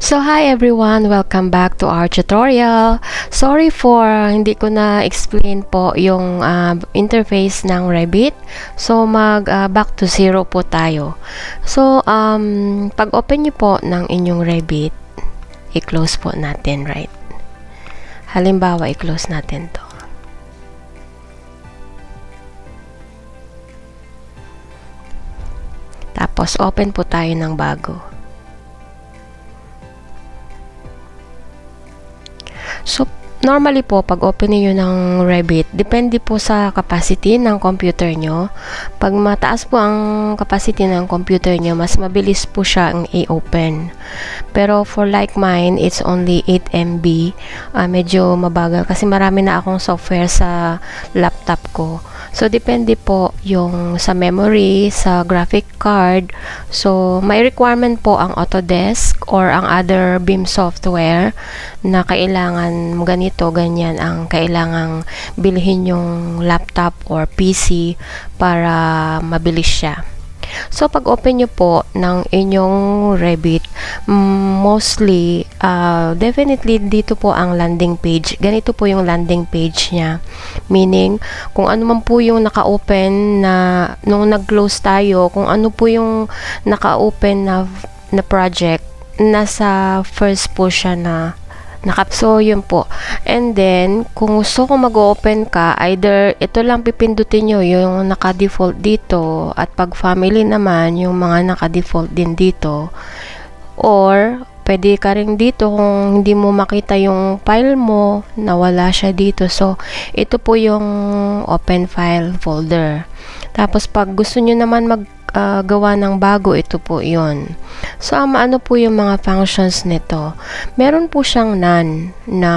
So hi everyone, welcome back to our tutorial. Sorry for hindi ko na explain po yung interface ng Revit. So mag back to zero po tayo. So pag open niyo po ng inyong Revit, i-close po natin, right? Halimbawa, i-close natin 'to. Tapos open po tayo ng bago. So, normally po, pag open niyo ng Revit, depende po sa capacity ng computer nyo. Pag mataas po ang capacity ng computer nyo, mas mabilis po siya ang i-open. Pero for like mine, it's only 8 MB. Medyo mabagal kasi marami na akong software sa laptop ko. So, depende po yung sa memory, sa graphic card. So, may requirement po ang Autodesk or ang other BIM software na kailangan ganito. Ito, ganyan ang kailangang bilhin yung laptop or PC para mabilis siya. So, pag open nyo po ng inyong Revit, mostly, definitely dito po ang landing page. Ganito po yung landing page niya. Meaning, kung ano man po yung naka-open na, nung nag-close tayo, kung ano po yung naka-open na project, nasa first po siya na nakapso, yun po. And then, kung gusto ko mag-open ka, either ito lang pipindutin nyo, yung naka-default dito, at pag family naman, yung mga naka-default din dito. Or, pwede ka rin dito kung hindi mo makita yung file mo, nawala siya dito. So, ito po yung open file folder. Tapos, pag gusto nyo naman gawa ng bago, ito po yun. So, ano po yung mga functions nito? Meron po siyang none na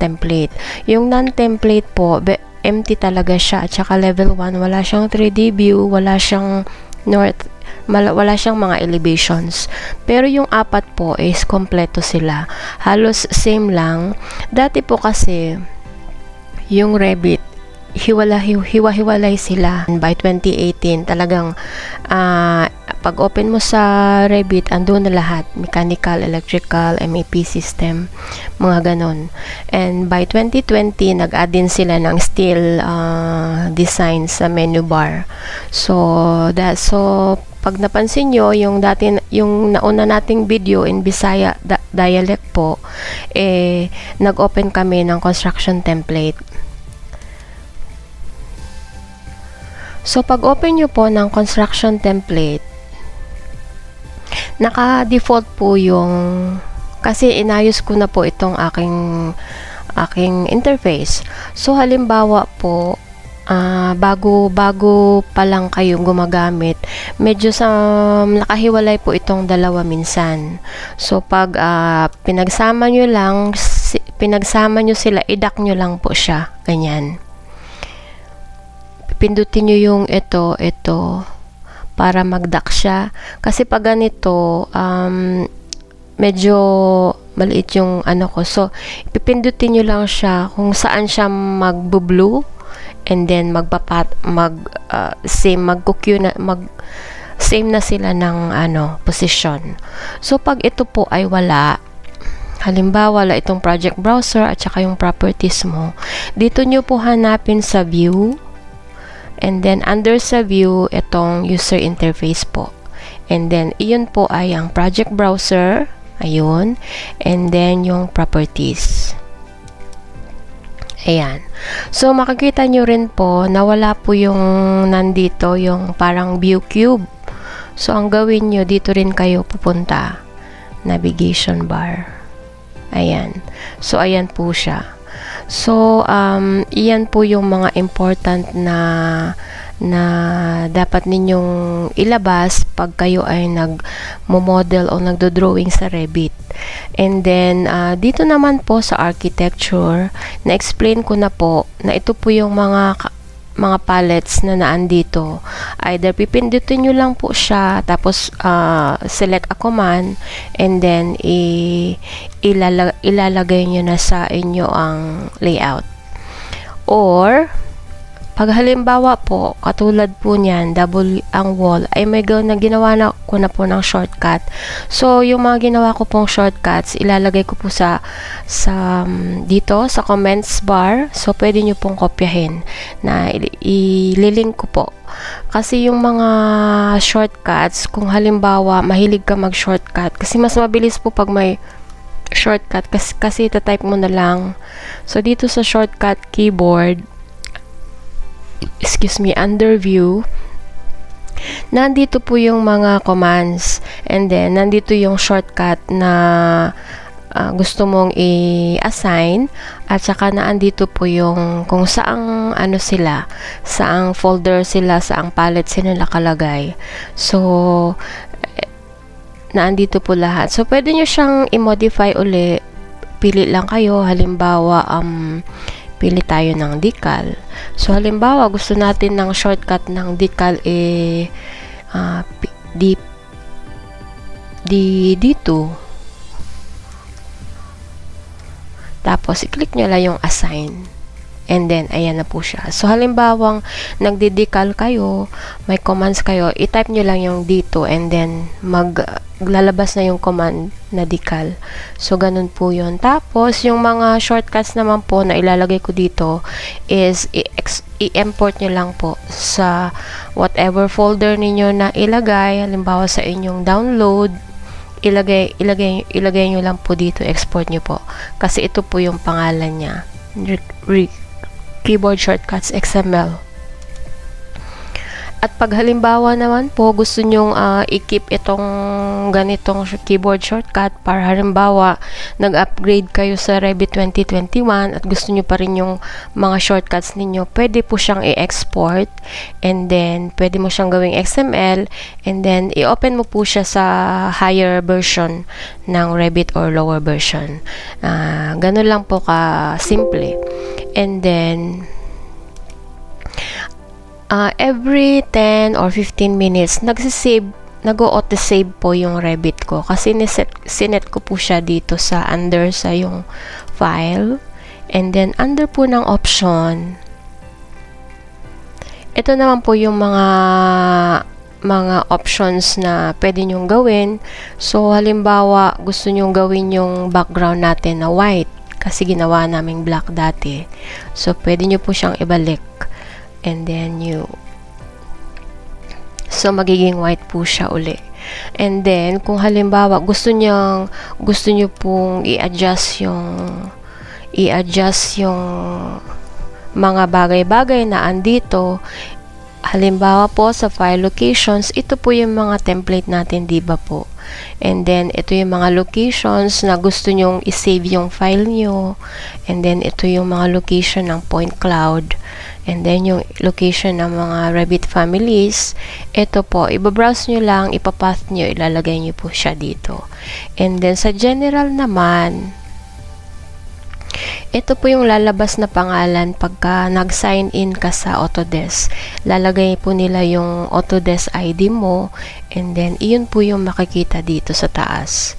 template. Yung non-template po, empty talaga siya. At saka level 1, wala siyang 3D view, wala siyang north, wala siyang mga elevations. Pero yung apat po is kompleto sila. Halos same lang. Dati po kasi, yung Revit, hiwa-hiwalay sila. By 2018, talagang pag open mo sa Revit, andun na lahat. Mechanical, electrical, MEP system, mga ganon. And by 2020, nag-add din sila ng steel design sa menu bar. So, pag napansin nyo, yung nauna nating video in Bisaya dialect po, eh, nag-open kami ng construction template. So, pag open nyo po ng construction template, naka-default po yung, kasi inayos ko na po itong aking interface. So, halimbawa po, bago pa lang kayo gumagamit, medyo nakahiwalay po itong dalawa minsan. So, pag pinagsama nyo sila, idak nyo lang po siya. Ganyan. Pindutin nyo yung ito para mag-dock siya. Kasi pag ganito, medyo maliit yung ano ko. So, pipindutin nyo lang siya kung saan siya mag-blue and then same na sila ng ano, position. So, pag ito po ay wala, halimbawa, wala itong project browser at saka yung properties mo, dito nyo po hanapin sa view. And then, under sa view, itong user interface po. And then, iyon po ay ang project browser. Ayun. And then, yung properties. Ayan. So, makikita nyo rin po, nawala po yung nandito, yung parang view cube. So, ang gawin nyo, dito rin kayo pupunta. Navigation bar. Ayan. So, ayan po siya. So, iyan po yung mga important na dapat ninyong ilabas pag kayo ay nag-model o nagdo-drawing sa Revit. And then, dito naman po sa architecture, na-explain ko na po na ito po yung mga palettes na naandito. Either pipindutin nyo lang po siya, tapos select a command, and then ilalagay nyo na sa inyo ang layout. Or, Pag halimbawa po, katulad po niyan, double ang wall, ay may ginawa na ko na po ng shortcut. So, yung mga ginawa ko pong shortcuts, ilalagay ko po dito, sa comments bar. So, pwede nyo pong kopyahin na ililink ko po. Kasi yung mga shortcuts, kung halimbawa, mahilig ka mag-shortcut, kasi mas mabilis po pag may shortcut, kasi itatype mo na lang. So, dito sa shortcut keyboard, excuse me, under view, nandito po yung mga commands, and then nandito yung shortcut na gusto mong i-assign, at saka naandito po yung kung saang ano sila, saang folder sila, saang palette sila nakalagay. So naandito po lahat. So pwede nyo siyang i-modify uli, pili lang kayo. Halimbawa, pili tayo ng decal. So, halimbawa, gusto natin ng shortcut ng decal D2. Tapos, i-click nyo lang yung assign. And then, ayan na po siya. So, halimbawang nagde-decal kayo, may commands kayo, i-type nyo lang yung D2 and then, lalabas na yung command na decal. So, ganun po yun. Tapos, yung mga shortcuts naman po na ilalagay ko dito is i-import nyo lang po sa whatever folder ninyo na ilagay. Halimbawa, sa inyong download, ilagay nyo lang po dito, export nyo po. Kasi ito po yung pangalan niya. Keyboard shortcuts XML. At pag halimbawa naman po, gusto nyong i-keep itong ganitong keyboard shortcut para halimbawa nag-upgrade kayo sa Revit 2021 at gusto nyo pa rin yung mga shortcuts ninyo, pwede po siyang i-export and then pwede mo siyang gawing XML and then i-open mo po siya sa higher version ng Revit or lower version. Ganun lang po ka-simple. And then every 10 or 15 minutes, nag-auto-save po yung Revit ko. Kasi sinet ko po siya dito sa under sa yung file. And then, under po ng option. Ito naman po yung mga options na pwede nyong gawin. So, halimbawa, gusto nyong gawin yung background natin na white. Kasi ginawa naming black dati. So, pwede nyo po siyang ibalik. And then so magiging white po siya uli. And then kung halimbawa gusto niyo pong i-adjust yung mga bagay-bagay na andito. Halimbawa po sa file locations, ito po yung mga template natin, di ba po? And then ito yung mga locations na gusto nyong i-save yung file nyo. And then ito yung mga location ng point cloud. And then yung location ng mga Revit families. Ito po, ibabrowse nyo lang, ipapath nyo, ilalagay nyo po siya dito. And then sa general naman, ito po yung lalabas na pangalan pagka nag-sign in ka sa Autodesk. Lalagay po nila yung Autodesk ID mo and then iyon po yung makikita dito sa taas.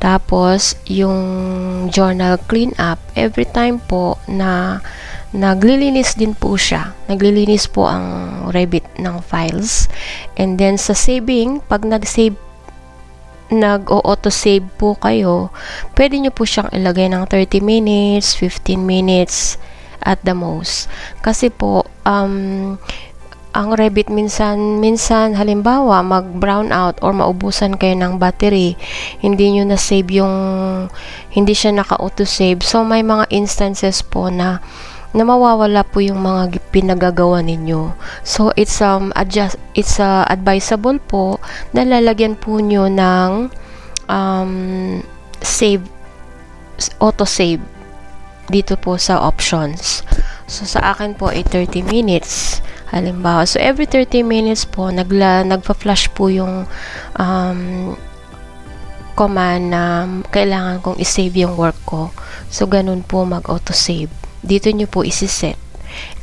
Tapos yung journal cleanup, every time po na naglilinis din po siya. Naglilinis po ang Revit ng files. And then sa saving, pag nag-auto-save po kayo, pwede nyo po siyang ilagay ng 30 minutes, 15 minutes at the most. Kasi po, ang Revit minsan halimbawa, mag-brown out or maubusan kayo ng battery, hindi nyo na-save yung, hindi siya naka-auto-save. So, may mga instances po na mawawala po yung mga pinagagawa ninyo. So, it's advisable po na lalagyan po nyo ng auto-save dito po sa options. So, sa akin po ay 30 minutes. Halimbawa, so every 30 minutes po, nagpa-flash po yung command na kailangan kong i-save yung work ko. So, ganun po mag-auto-save. Dito nyo po isiset.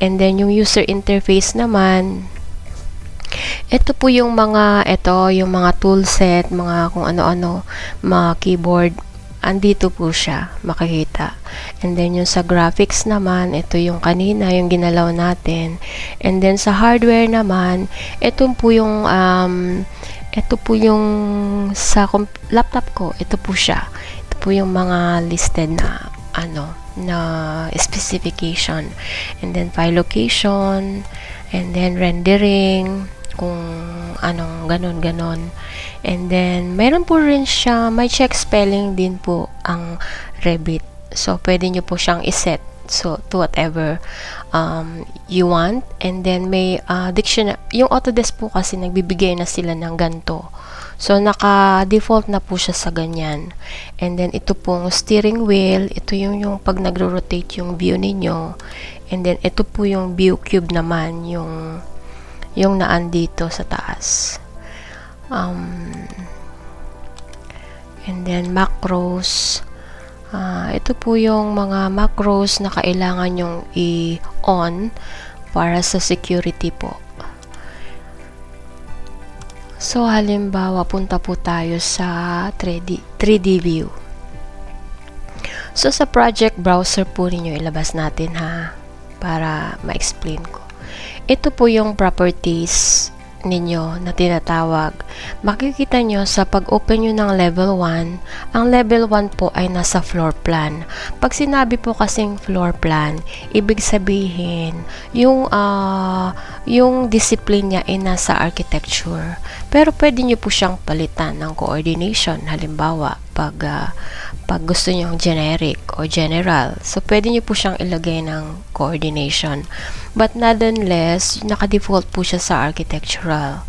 And then, yung user interface naman, ito po yung mga toolset, mga kung ano-ano, mga keyboard andito po siya, makikita. And then yung sa graphics naman, ito yung kanina, yung ginalaw natin. And then sa hardware naman, ito po yung sa laptop ko, ito po siya. Ito po yung mga listed na na specification. And then file location, and then rendering, kung anong ganon. And then meron po rin siya, may check spelling din po ang Revit. So pwede nyo po siyang iset so to whatever you want. And then may dictionary, yung Autodesk po kasi nagbibigay na sila ng ganto. So naka-default na po siya sa ganyan. And then ito pong steering wheel, ito yung pag nagro-rotate yung view ninyo. And then ito po yung view cube naman, yung naan dito sa taas. And then macros. Ito po yung mga macros na kailangan yung i-on para sa security po. So halimbawa, punta po tayo sa 3D view. So sa project browser po ninyo ilabas natin ha, para ma-explain ko. Ito po yung properties ninyo na tinatawag. Makikita nyo sa pag-open nyo ng level 1, ang level 1 po ay nasa floor plan. Pag sinabi po kasing floor plan, ibig sabihin, yung discipline niya ay nasa architecture. Pero pwede nyo po siyang palitan ng coordination. Halimbawa, pag gusto nyo yung generic o general, so pwede nyo po siyang ilagay ng coordination. But nonetheless, naka-default po siya sa architectural.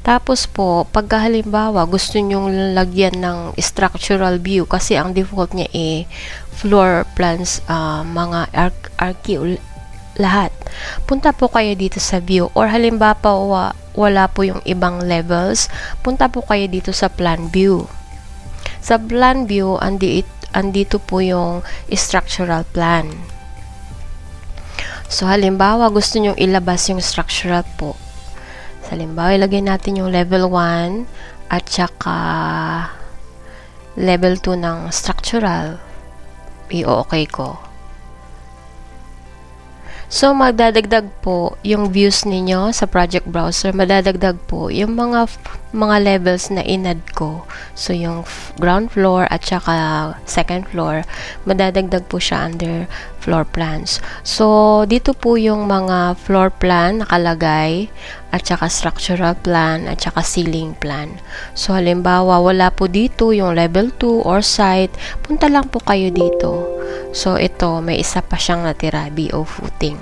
Tapos po, pagka halimbawa, gusto nyong lagyan ng structural view, kasi ang default niya ay floor plans, mga arch lahat. Punta po kayo dito sa view, or halimbawa wala po yung ibang levels, punta po kayo dito sa plan view. Sa plan view, andito po yung structural plan. So, halimbawa, gusto nyong ilabas yung structural po. So, halimbawa, ilagay natin yung level 1 at saka level 2 ng structural. I-okay ko. So, magdadagdag po yung views ninyo sa project browser. Madadagdag po yung mga levels na inad ko. So, yung ground floor at saka second floor, madadagdag po siya under floor plans. So, dito po yung mga floor plan nakalagay at saka structural plan at saka ceiling plan. So, halimbawa, wala po dito yung level 2 or site. Punta lang po kayo dito. So, ito, may isa pa siyang natira, BO footing.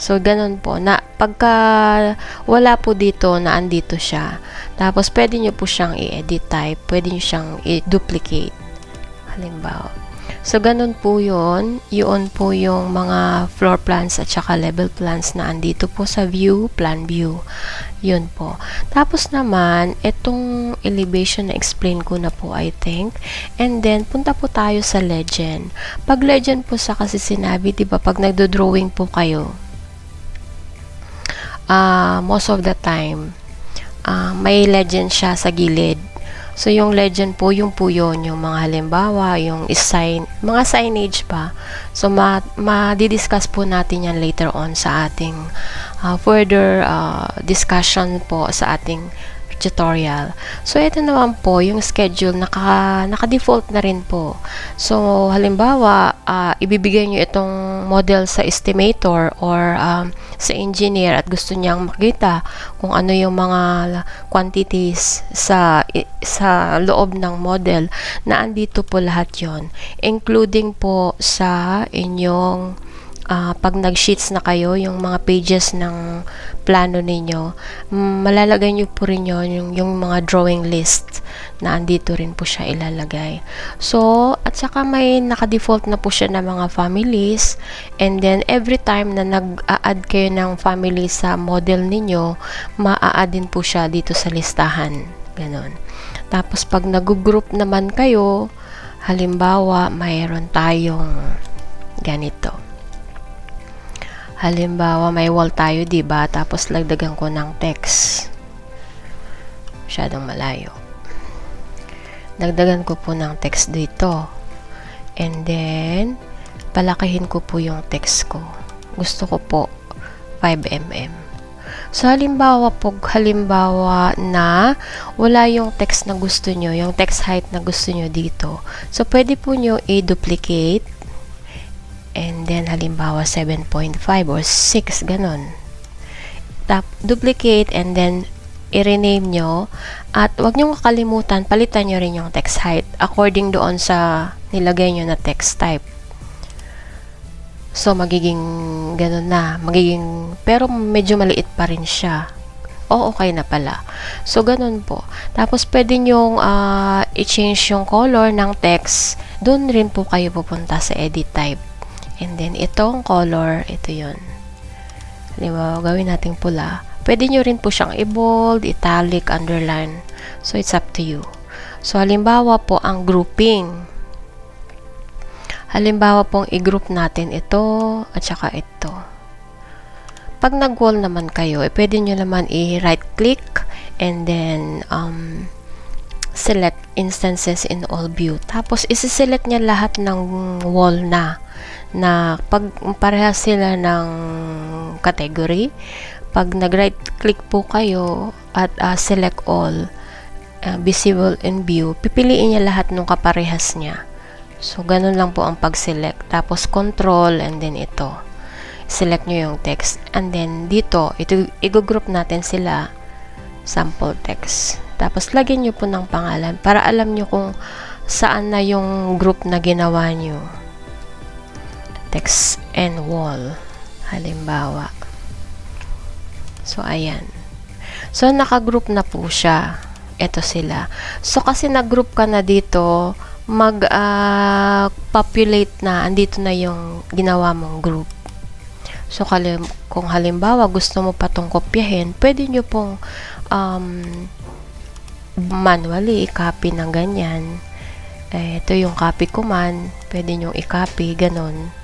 So, ganun po. Na, pagka wala po dito, naandito siya. Tapos, pwede nyo po siyang i-edit type. Pwede nyo siyang i-duplicate. Halimbawa. So, ganun po yun. Yun po yung mga floor plans at saka level plans na andito po sa view, plan view. Yun po. Tapos naman, itong elevation na explain ko na po, I think. And then, punta po tayo sa legend. Pag legend po sa kasi sinabi, diba, pag nagdo-drawing po kayo, most of the time, may legend siya sa gilid. So, yung legend po, yung mga halimbawa, yung sign, mga signage pa. So, ma-discuss po natin yan later on sa ating further discussion po sa ating tutorial. So, ito naman po, yung schedule, naka-default na rin po. So, halimbawa, ibibigay nyo itong model sa estimator or sa engineer at gusto niyang makita kung ano yung mga quantities sa loob ng model, na andito po lahat yon, including po sa inyong pag nag-sheets na kayo, yung mga pages ng plano ninyo, malalagay nyo po rin yun, yung mga drawing list na andito rin po siya ilalagay. So, at saka may naka-default na po siya ng mga families, and then every time na nag-a-add kayo ng family sa model ninyo, ma-a-add din po siya dito sa listahan. Ganon. Tapos, pag nag-group naman kayo, halimbawa, mayroon tayong ganito. Halimbawa, may wall tayo, diba? Tapos, lagdagan ko ng text. Masyadong malayo. Lagdagan ko po ng text dito. And then, palakihin ko po yung text ko. Gusto ko po 5 mm. So, halimbawa na wala yung text na gusto nyo, yung text height na gusto nyo dito. So, pwede po nyo i-duplicate. And then, halimbawa 7.5 or 6, ganun. Tap, duplicate, and then, i-rename nyo. At huwag nyo kakalimutan, palitan nyo rin yung text height according doon sa nilagay nyo na text type. So, magiging ganun na. Magiging, pero medyo maliit pa rin siya. O, okay na pala. So, ganun po. Tapos, pwede nyo i-change yung color ng text. Doon rin po kayo pupunta sa edit type. And then, itong color, ito yun. Diba, gawin natin pula. Pwede nyo rin po siyang i-bold, italic, underline. So, it's up to you. So, halimbawa po, ang grouping. Halimbawa pong i-group natin ito, at saka ito. Pag nag-wall naman kayo, pwede nyo naman i-right-click, and then, select instances in all view. Tapos, isi-select niya lahat ng wall na pag parehas sila ng category. Pag nag-right-click po kayo at select all, visible in view, pipiliin niya lahat ng kaparehas niya. So, ganun lang po ang pag-select. Tapos, control, and then ito. Select nyo yung text. And then, dito, ito, i-group natin sila sample text. Tapos, lagyan nyo po ng pangalan para alam nyo kung saan na yung group na ginawa nyo. Text and wall. Halimbawa. So, ayan. So, nakagroup na po siya. Ito sila. So, kasi nag-group ka na dito, mag-populate na. Andito na yung ginawa mong group. So, kung halimbawa gusto mo patong kopyahin, pwede nyo pong manually i-copy ng ganyan. Ito yung copy command, pwede nyo i-copy, ganun.